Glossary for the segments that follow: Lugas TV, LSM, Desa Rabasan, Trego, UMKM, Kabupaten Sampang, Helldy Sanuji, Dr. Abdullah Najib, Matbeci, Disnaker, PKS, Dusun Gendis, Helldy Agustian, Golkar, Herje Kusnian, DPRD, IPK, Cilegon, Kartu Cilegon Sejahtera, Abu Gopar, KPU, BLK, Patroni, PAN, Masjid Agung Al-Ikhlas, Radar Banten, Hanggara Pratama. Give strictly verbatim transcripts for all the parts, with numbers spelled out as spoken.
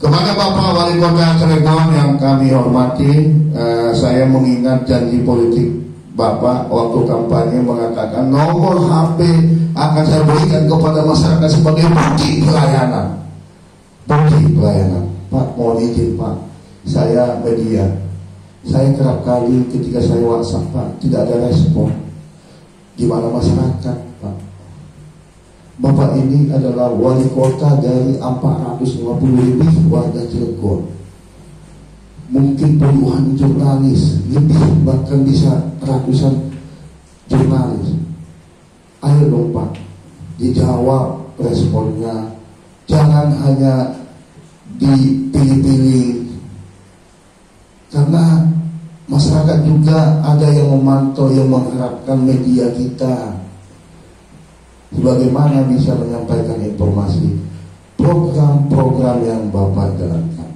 Kepada Bapak Wali Kota Cilegon yang kami hormati, eh, saya mengingat janji politik Bapak waktu kampanye mengatakan nomor H P akan saya berikan kepada masyarakat sebagai bukti pelayanan. Bukti pelayanan. Pak, mohon izin Pak, saya media. Saya kerap kali ketika saya WhatsApp Pak, tidak ada respon. Gimana masyarakat Pak? Bapak ini adalah wali kota dari empat ratus lima puluh ribu warga Cilegon. Mungkin puluhan jurnalis, lebih bahkan bisa ratusan jurnalis. Ayo dong Pak, dijawab responnya. Jangan hanya dipilih-pilih. Karena masyarakat juga ada yang memantau, yang mengharapkan media kita. Bagaimana bisa menyampaikan informasi program-program yang Bapak jalankan.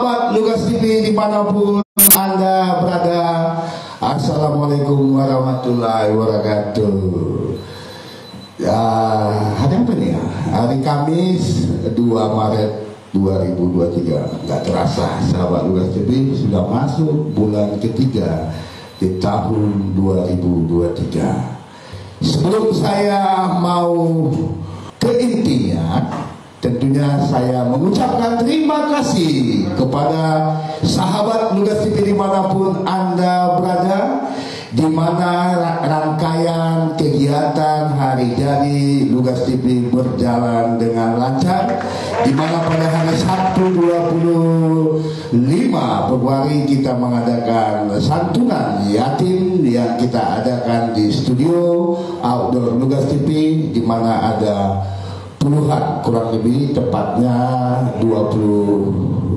Sahabat Lugas T V dimanapun Anda berada, assalamualaikum warahmatullahi wabarakatuh. Ya, hari apa nih ya? Hari Kamis dua Maret dua ribu dua puluh tiga, nggak terasa sahabat Lugas T V sudah masuk bulan ketiga di tahun dua ribu dua puluh tiga. Sebelum saya mau ke intinya, tentunya saya mengucapkan terima kasih kepada sahabat Lugas T V dimanapun Anda berada, di mana rangkaian kegiatan hari jadi Lugas T V berjalan dengan lancar, di mana pada hari Sabtu dua puluh lima Februari kita mengadakan santunan yatim yang kita adakan di studio outdoor Lugas T V, di mana ada puluhan, kurang lebih tepatnya dua puluh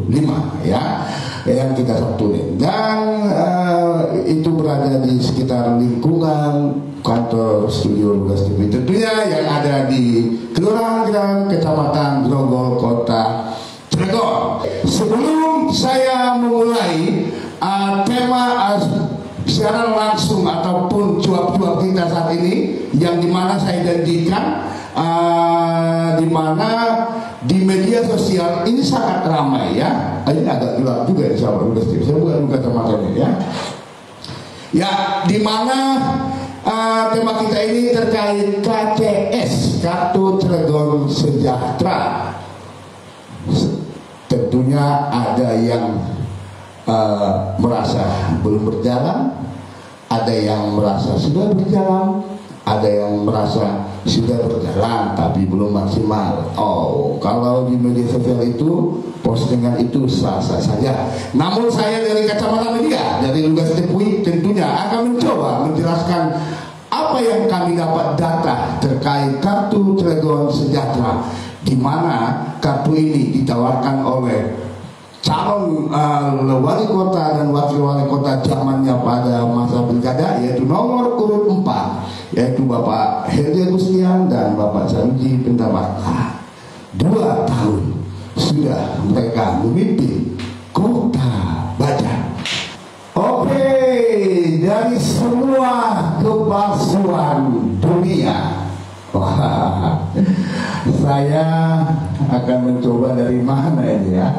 lima ya, yang kita satuin, dan uh, itu berada di sekitar lingkungan kantor studio Lugas T V tentunya, yang ada di Kelurahan Kecamatan Grogol, Kota Trego. Sebelum saya memulai uh, tema uh, siaran langsung ataupun cuap-cuap kita saat ini, yang dimana saya janjikan uh, dimana di media sosial ini sangat ramai ya. Ini agak gelap juga ya sahabat Lugas T V. Saya bukan buka teman-teman ya. Ya, di mana uh, tema kita ini terkait K C S, Kartu Cilegon Sejahtera. Tentunya ada yang uh, merasa belum berjalan, ada yang merasa sudah berjalan, ada yang merasa sudah berjalan tapi belum maksimal. Oh, kalau di media sosial itu postingan itu sah-sah saja. Namun saya dari kacamata media, dari Lugas T V tentunya akan mencoba menjelaskan apa yang kami dapat data terkait Kartu Cilegon Sejahtera, di mana kartu ini ditawarkan oleh calon uh, wali kota dan wakil wali kota zamannya pada masa pilkada, yaitu nomor urut empat, yaitu Bapak Herje Kusnian dan Bapak Sanji Pendapatan. Dua tahun sudah mereka memimpin kota Banten. Oke, dari semua kepalsuan dunia, wah, saya akan mencoba dari mana ini ya.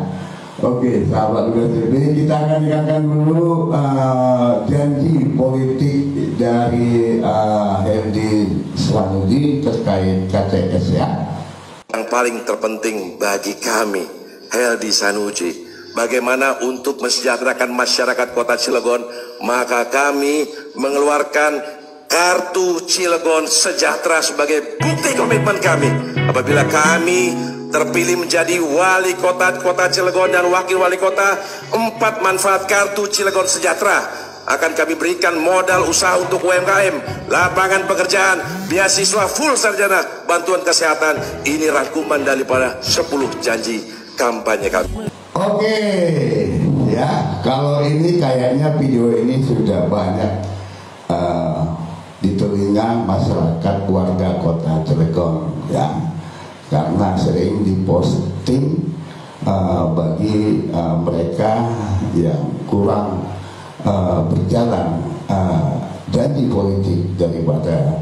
Oke, sahabat Lugas T V, kita akan dengarkan dulu uh, janji politik dari uh, Helldy Sanuji terkait K C S ya. Yang paling terpenting bagi kami, Helldy Sanuji, bagaimana untuk mensejahterakan masyarakat kota Cilegon, maka kami mengeluarkan Kartu Cilegon Sejahtera sebagai bukti komitmen kami. Apabila kami terpilih menjadi wali kota kota Cilegon dan wakil wali kota, empat manfaat Kartu Cilegon Sejahtera akan kami berikan: modal usaha untuk U M K M, lapangan pekerjaan, beasiswa full sarjana, bantuan kesehatan. Ini rangkuman daripada sepuluh janji kampanye kami. Oke ya, kalau ini kayaknya video ini sudah banyak uh, di telinga masyarakat warga kota Cilegon ya, karena sering diposting uh, bagi uh, mereka yang kurang uh, berjalan uh, janji politik daripada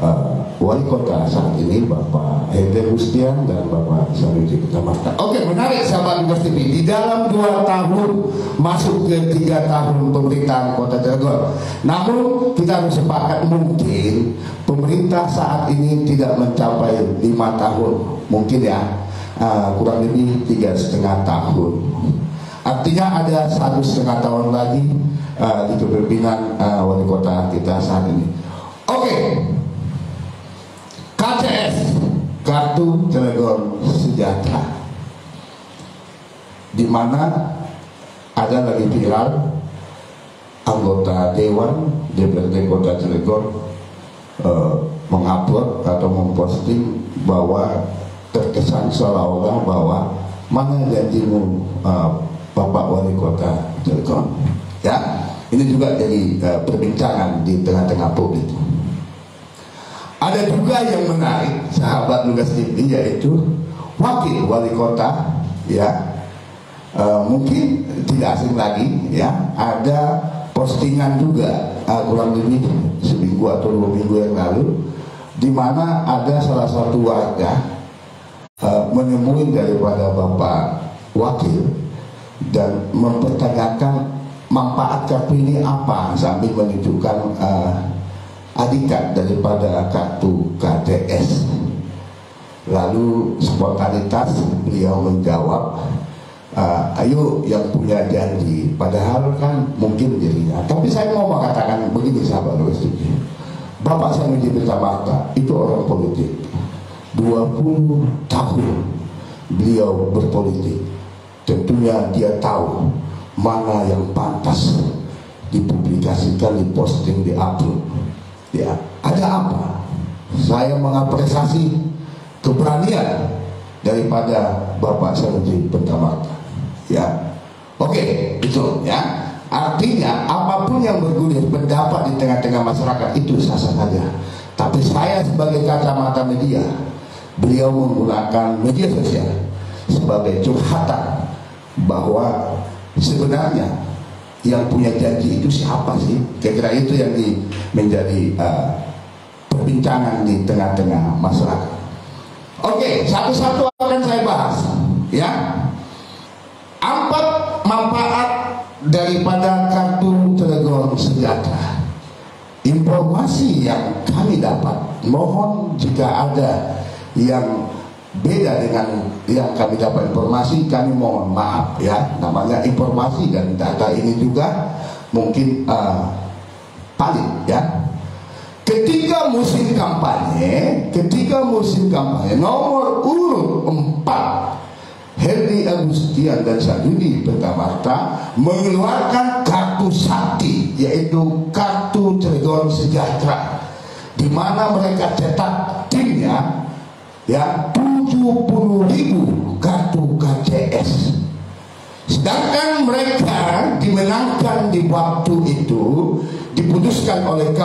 uh, wali kota saat ini Bapak Herje Kusnian dan Bapak Sanuji Pendapatan. Oke, menarik sahabat Lugas T V. Di dalam dua tahun masuk ke tiga tahun pemerintahan Kota Cilegon, namun kita harus sepakat mungkin pemerintah saat ini tidak mencapai lima tahun, mungkin ya uh, kurang lebih tiga setengah tahun. Artinya ada satu setengah tahun lagi uh, di kepemimpinan uh, wali kota kita saat ini. Oke, okay. K C S, Kartu Cilegon Sejahtera, di mana ada lagi viral anggota Dewan D P R D Kota Cilegon uh, mengupload atau memposting bahwa terkesan seolah-olah bahwa mana janjimu uh, Bapak Wali Kota Cilegon, ya, ini juga jadi uh, perbincangan di tengah-tengah publik. Ada juga yang menarik sahabat Lugas T V, yaitu wakil wali kota, ya, uh, mungkin tidak asing lagi, ya, ada postingan juga uh, kurang lebih seminggu atau dua minggu yang lalu, di mana ada salah satu warga uh, menemui daripada Bapak Wakil dan mempertanyakan manfaat kartu ini apa, sambil menunjukkan uh, adikat daripada kartu K C S. Lalu spontanitas beliau menjawab, uh, ayo yang punya janji, padahal kan mungkin dirinya. Tapi saya mau mengatakan begini sahabat Lugas T V, Bapak Sanji Pendapatan itu orang politik, dua puluh tahun beliau berpolitik. Tentunya dia tahu mana yang pantas dipublikasikan, diposting, diupload. Ya, ada apa? Saya mengapresiasi keberanian daripada Bapak Sanji Pendapatan. Ya, oke, itu ya. Artinya apapun yang bergulir pendapat di tengah-tengah masyarakat itu sah-sah saja. Tapi saya sebagai kacamata media, beliau menggunakan media sosial sebagai curhatan. Bahwa sebenarnya yang punya janji itu siapa sih? Kira-kira itu yang di, menjadi uh, perbincangan di tengah-tengah masyarakat. Oke, satu-satu akan saya bahas, ya. Empat manfaat daripada Kartu Cilegon Sejahtera. Informasi yang kami dapat, mohon jika ada yang beda dengan yang kami dapat informasi, kami mohon maaf ya, namanya informasi dan data ini juga mungkin uh, paling ya. Ketika musim kampanye, ketika musim kampanye nomor urut empat Helldy Agustian dan Sanji Pendapatan mengeluarkan kartu sakti, yaitu Kartu Cilegon Sejahtera, di mana mereka cetak timnya ya tujuh puluh ribu kartu K C S, sedangkan mereka dimenangkan di waktu itu. Diputuskan oleh K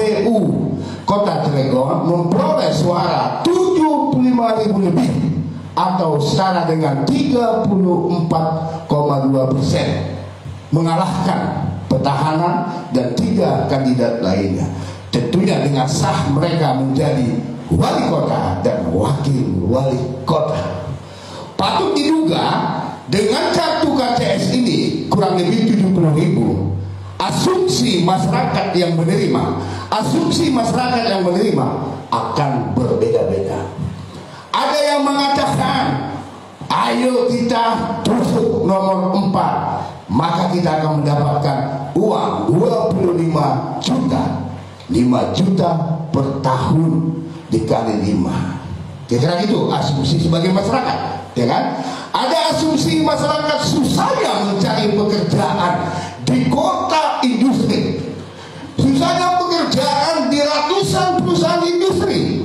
P U Kota Cilegon memperoleh suara tujuh puluh lima ribu lebih atau setara dengan tiga puluh empat koma dua persen, mengalahkan petahana dan tiga kandidat lainnya. Tentunya dengan sah mereka menjadi wali kota dan wakil wali kota. Patut diduga dengan kartu K C S ini kurang lebih tujuh puluh ribu asumsi masyarakat yang menerima asumsi masyarakat yang menerima akan berbeda-beda. Ada yang mengatakan ayo kita tusuk nomor empat, maka kita akan mendapatkan uang dua puluh lima juta, lima juta per tahun dikali lima, kira-kira itu asumsi sebagai masyarakat, ya kan? Ada asumsi masyarakat susahnya mencari pekerjaan di kota industri, susahnya pekerjaan di ratusan perusahaan industri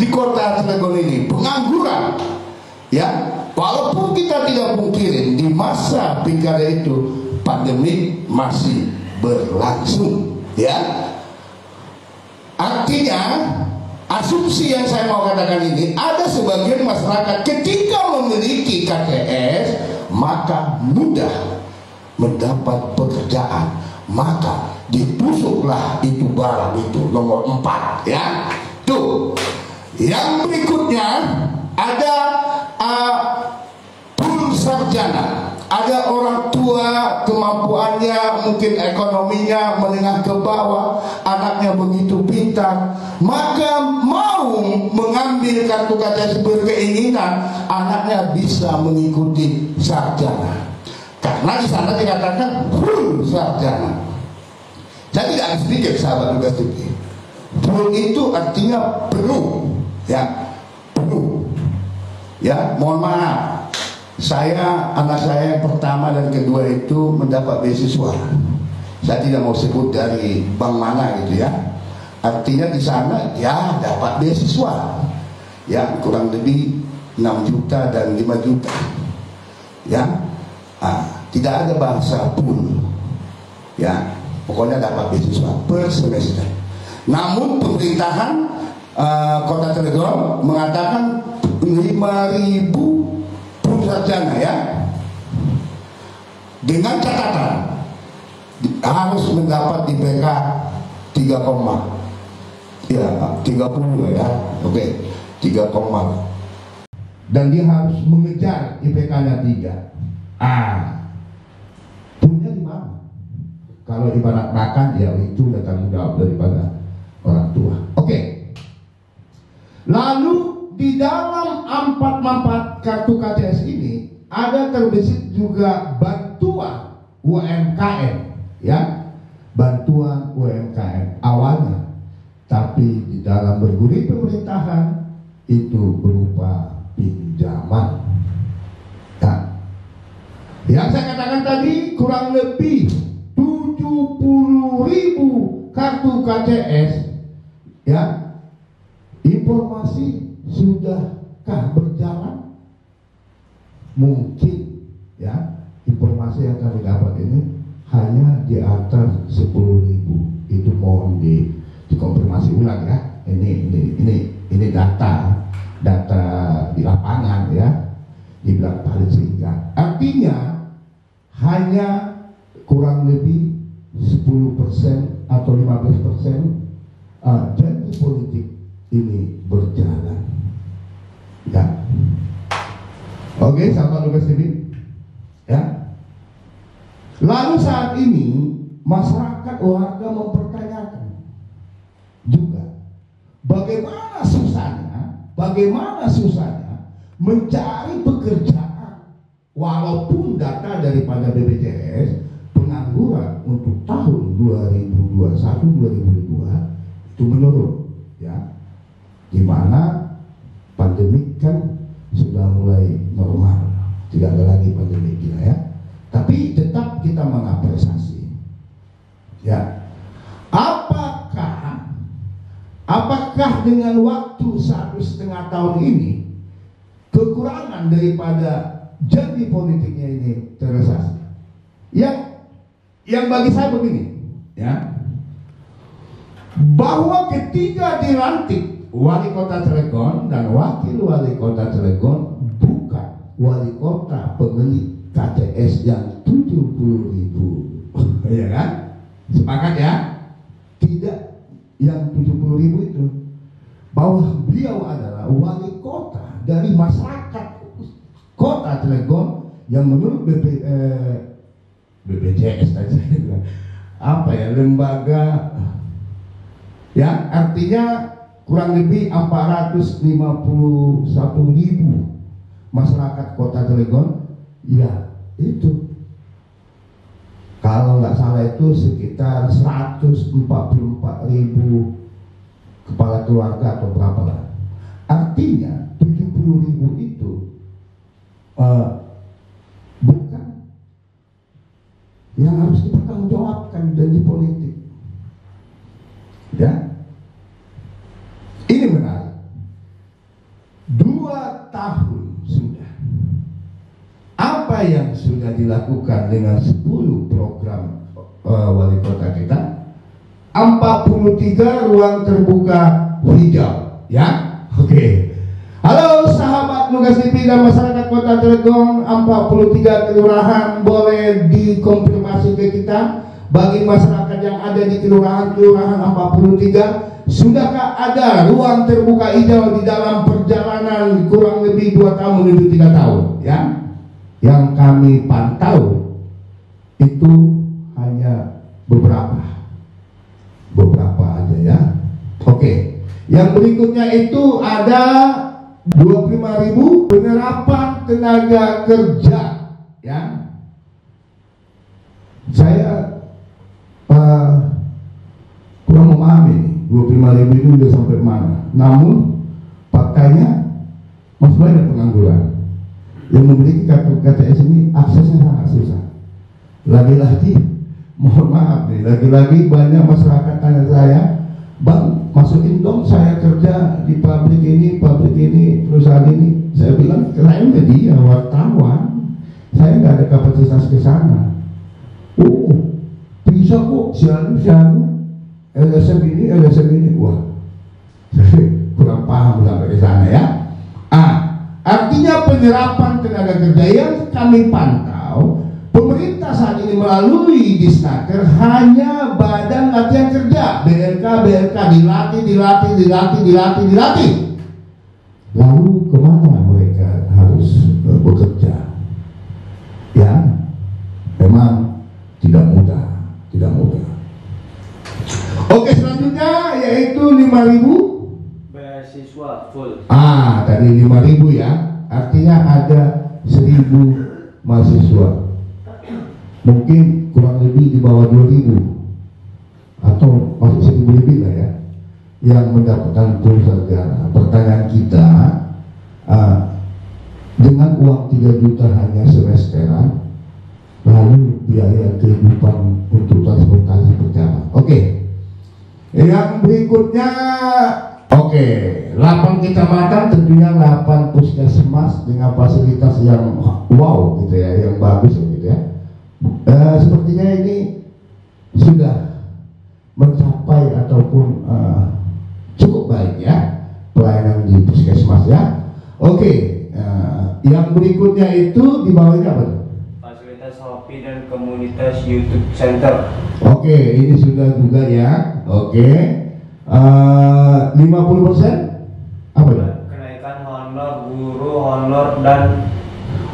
di kota Cilegon ini, pengangguran, ya. Walaupun kita tidak mungkin di masa pilkada itu pandemi masih berlangsung, ya. Artinya asumsi yang saya mau katakan ini, ada sebagian masyarakat ketika memiliki K C S maka mudah mendapat pekerjaan, maka ditusuklah itu barang itu. Nomor empat ya. Tuh. Yang berikutnya ada uh, pun sarjana. Ada orang tua kemampuannya mungkin ekonominya menengah ke bawah, anaknya begitu pintar, maka mau mengambil kartu K C berkeinginan anaknya bisa mengikuti sarjana. Karena di sana dikatakan full sarjana. Jadi tidak harus pikir sahabat Lugas T V. Full itu artinya penuh, ya penuh. Ya mohon maaf. Saya, anak saya yang pertama dan kedua itu mendapat beasiswa. Saya tidak mau sebut dari bank mana gitu ya. Artinya di sana ya dapat beasiswa. Ya kurang lebih enam juta dan lima juta. Ya. Ah, tidak ada bahasa pun. Ya, pokoknya dapat beasiswa per semester. Namun pemerintahan uh, Kota Cilegon mengatakan lima ribu sarjana ya, dengan catatan harus mendapat di I P K tiga, ya tiga puluh ya, oke tiga, dan dia harus mengejar I P K-nya tiga. Ah, punya di mana? Kalau ibarat makan ya itu udah tanggung jawab daripada orang tua. Oke, lalu di dalam empat-empat kartu K C S ini ada terbesit juga bantuan U M K M, ya bantuan U M K M awalnya, tapi di dalam bergulir pemerintahan itu berupa pinjaman. Nah, yang saya katakan tadi kurang lebih tujuh puluh ribu kartu K C S, ya informasi. Sudahkah berjalan? Mungkin ya informasi yang kami dapat ini hanya di atas sepuluh ribu. Itu mohon di dikonfirmasi ulang ya. Ini ini ini ini data data di lapangan ya. Dibilang paling singkat. Artinya hanya kurang lebih sepuluh persen atau lima belas persen uh, janji politik ini berjalan. Ya. Oke, sahabat Lugas T V. Ya. Lalu saat ini masyarakat warga mempertanyakan juga bagaimana susahnya, bagaimana susahnya mencari pekerjaan walaupun data daripada B P J S pengangguran untuk tahun dua ribu dua puluh satu dua ribu dua itu menurun, ya. Di mana pandemi kan sudah mulai normal, tidak ada lagi pandemi gila ya. Tapi tetap kita mengapresiasi. Ya, apakah apakah dengan waktu satu setengah tahun ini kekurangan daripada janji politiknya ini terrealisasi? Ya, yang bagi saya begini, ya, bahwa ketika dilantik Wali Kota Cilegon dan Wakil Wali Kota Cilegon bukan wali kota pemilik K C S yang tujuh puluh ribu, ya kan? Sepakat ya? Tidak yang tujuh puluh ribu itu, bahwa beliau adalah wali kota dari masyarakat Kota Cilegon yang menurut B P, eh, B P J S tadi saya bilang apa ya lembaga, ya artinya kurang lebih empat ratus lima puluh satu ribu masyarakat Kota Cilegon, ya itu kalau nggak salah itu sekitar seratus empat puluh empat ribu kepala keluarga atau berapa lah. Artinya tujuh puluh ribu itu uh, bukan yang harus dipertanggungjawabkan janji politik, ya. Ini menarik. Dua tahun sudah. Apa yang sudah dilakukan dengan sepuluh program uh, wali kota kita? empat puluh tiga ruang terbuka hijau, ya? Oke. Okay. Halo sahabat Lugas T V dan masyarakat Kota Cilegon, empat puluh tiga kelurahan boleh dikonfirmasi ke kita bagi masyarakat yang ada di kelurahan-kelurahan empat puluh tiga, sudahkah ada ruang terbuka hijau di dalam perjalanan kurang lebih dua tahun menuju tiga tahun? Ya, yang kami pantau itu hanya beberapa beberapa aja ya. Oke, yang berikutnya itu ada dua puluh lima ribu penerapan tenaga kerja ya. Saya uh, kurang memahami dua puluh lima ribu itu sudah sampai mana, namun faktanya masih banyak pengangguran yang memiliki kartu K T S ini, aksesnya sangat susah. Lagi-lagi mohon maaf nih, lagi-lagi banyak masyarakat tanya saya, "Bang, masukin dong saya kerja di pabrik ini, pabrik ini, perusahaan ini." Saya bilang, saya media wartawan, saya nggak ada kapasitas ke sana. Oh, bisa kok, siang siang L S M ini, L S M ini, wah, kurang paham sampai ke sana ya. Ah, artinya penyerapan tenaga kerja yang kami pantau, pemerintah saat ini melalui Disnaker hanya badan latihan kerja, B L K B L K dilatih, dilatih, dilatih, dilatih, dilatih. Lalu kemana mereka harus bekerja? Ya, memang tidak mudah, tidak mudah. Oke, selanjutnya yaitu lima ribu. Siswa full. Ah, tadi lima ribu ya. Artinya ada seribu mahasiswa. Mungkin kurang lebih di bawah dua ribu atau masih seribu lebih lah ya, yang mendapatkan sarjana. Pertanyaan kita, ah, dengan uang tiga juta hanya semesteran, lalu biaya kehidupan untuk transportasi berjalan. Oke. Yang berikutnya, oke, delapan kecamatan tentunya delapan puskesmas dengan fasilitas yang wow gitu ya, yang bagus gitu ya. E, sepertinya ini sudah mencapai ataupun e, cukup baik ya pelayanan di puskesmas ya. Oke, e, yang berikutnya itu di bawahnya apa? Fasilitas H O P I dan komunitas YouTube Center. Oke, ini sudah juga ya. Oke. Uh, lima puluh persen apa ya? Kenaikan honor guru, honor dan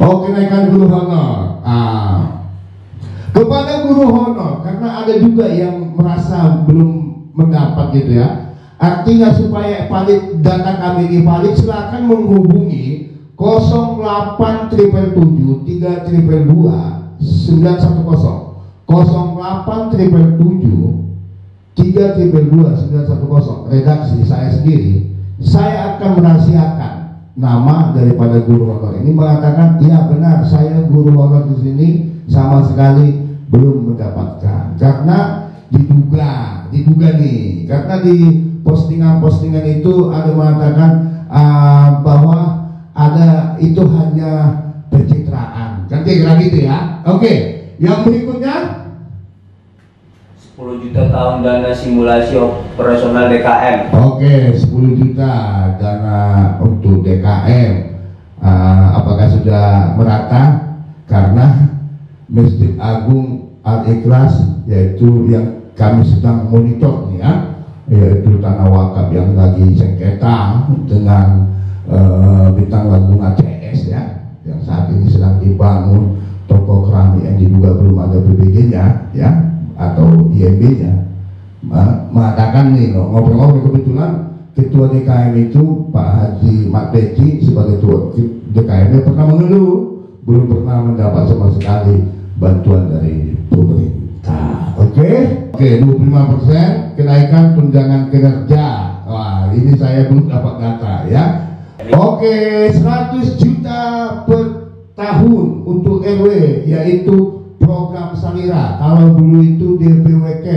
oh kenaikan guru honor ah. Kepada guru honor, karena ada juga yang merasa belum mendapat gitu ya. Artinya supaya valid data kami ini valid, silakan menghubungi nol delapan tujuh tujuh tiga dua sembilan satu nol nol delapan tujuh tujuh tiga tiga dua sembilan satu nol redaksi saya sendiri. Saya akan merahasiakan nama daripada guru honor ini, mengatakan ya benar saya guru honor di sini sama sekali belum mendapatkan, karena diduga diduga nih, karena di postingan-postingan itu ada mengatakan uh, bahwa ada itu hanya pencitraan kan kira gitu ya. Oke, yang berikutnya sepuluh juta tahun dana simulasi operasional D K M. Oke, sepuluh juta dana untuk D K M. Uh, apakah sudah merata? Karena Masjid Agung Al-Ikhlas, yaitu yang kami sedang monitor nih ya, yaitu tanah wakaf yang lagi sengketa dengan uh, Bintang Lagung A C S ya, yang saat ini sedang dibangun toko keramik yang diduga belum ada B P J S-nya ya, atau I M B-nya, mengatakan nih ngobrol-ngobrol. Kebetulan ketua D K M itu Pak Haji Matbeci sebagai ketua D K M-nya pernah mengeluh belum pernah mendapat sama sekali bantuan dari pemerintah. Oke, oke, dua puluh lima persen kenaikan tunjangan kinerja. Wah, ini saya belum dapat data ya. Oke, seratus juta per tahun untuk R W, yaitu program Salira. Kalau dulu itu D P W K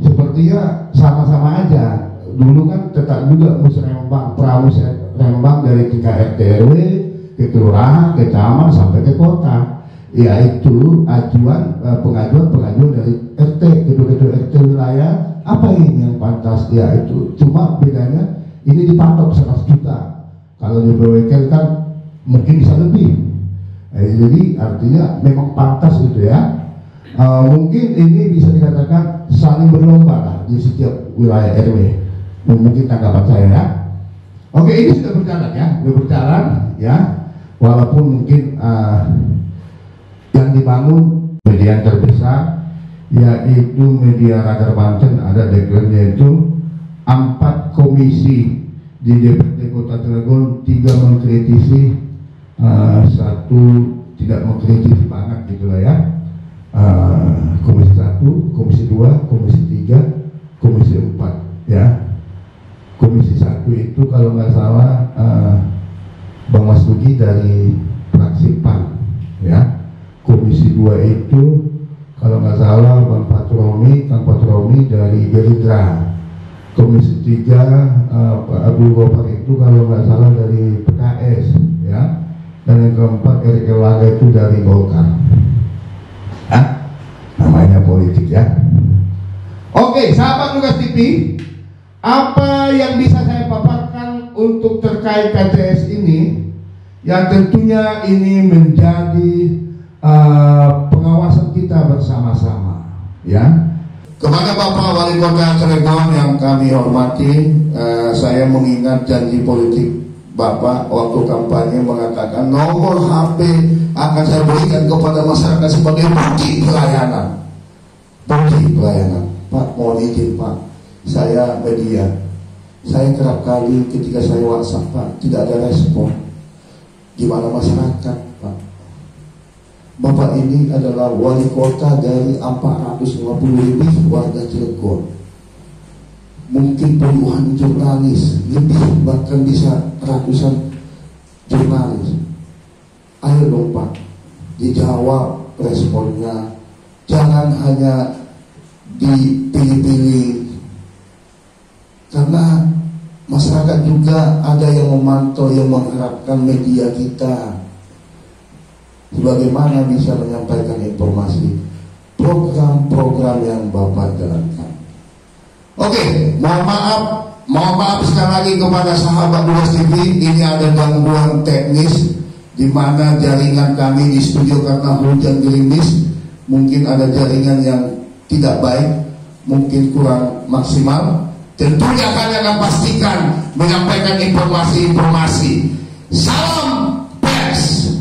sepertinya sama-sama aja, dulu kan tetap juga musrembang, pramusrembang dari R T R W ke kelurahan, ke camat sampai ke kota, yaitu ajuan pengajuan-pengajuan dari R T kedua-kedua R T wilayah. Apa ini yang pantas? Yaitu cuma bedanya ini dipatok seratus juta, kalau D P W K kan mungkin bisa lebih. Eh, jadi artinya memang pantas gitu ya. uh, mungkin ini bisa dikatakan saling berlomba lah di setiap wilayah R W. Mungkin tanggapan saya ya. Oke, ini sudah berjalan ya, sudah berjalan ya. Walaupun mungkin uh, yang dibangun media yang terbesar yaitu media Radar Banten, ada deklarnya itu empat komisi di D P R D Kota Cilegon, tiga mengkritisi, uh, satu tidak mengkritisi banget gitulah ya. Uh, komisi satu, komisi dua, komisi tiga, komisi empat ya. Komisi satu itu kalau nggak salah uh, Bang Mastugi dari fraksi P A N ya. Komisi dua itu kalau nggak salah Bang Patroni, Kang Patroni dari Gerindra. Komisi tiga uh, Pak Abu Gopar itu kalau nggak salah dari P K S ya. Dan yang keempat Herje Kusnian itu dari Golkar. Hah? Namanya politik ya. Oke, sahabat Lugas T V, apa yang bisa saya paparkan untuk terkait K C S ini, yang tentunya ini menjadi uh, pengawasan kita bersama-sama ya. Kepada Bapak Wali Kota Cilegon yang kami hormati, uh, saya mengingat janji politik Bapak waktu kampanye mengatakan nomor H P akan saya berikan kepada masyarakat sebagai bukti pelayanan. Bukti pelayanan. Pak, mohon izin Pak, saya media, saya kerap kali ketika saya WhatsApp Pak tidak ada respon. Gimana masyarakat Pak? Bapak ini adalah wali kota dari empat ratus lima puluh ribu warga Cilegon. Mungkin puluhan jurnalis, lebih bahkan bisa ratusan jurnalis. Ayo dong Pak, dijawab responnya. Jangan hanya dipilih-pilih, karena masyarakat juga ada yang memantau, yang mengharapkan media kita. Bagaimana bisa menyampaikan informasi program-program yang Bapak jalankan. Oke, okay, mohon maaf, mohon maaf sekali lagi kepada sahabat Lugas T V, ini ada gangguan teknis di mana jaringan kami di studio karena hujan gerimis, mungkin ada jaringan yang tidak baik, mungkin kurang maksimal. Tentunya kami akan pastikan menyampaikan informasi-informasi. Salam pers.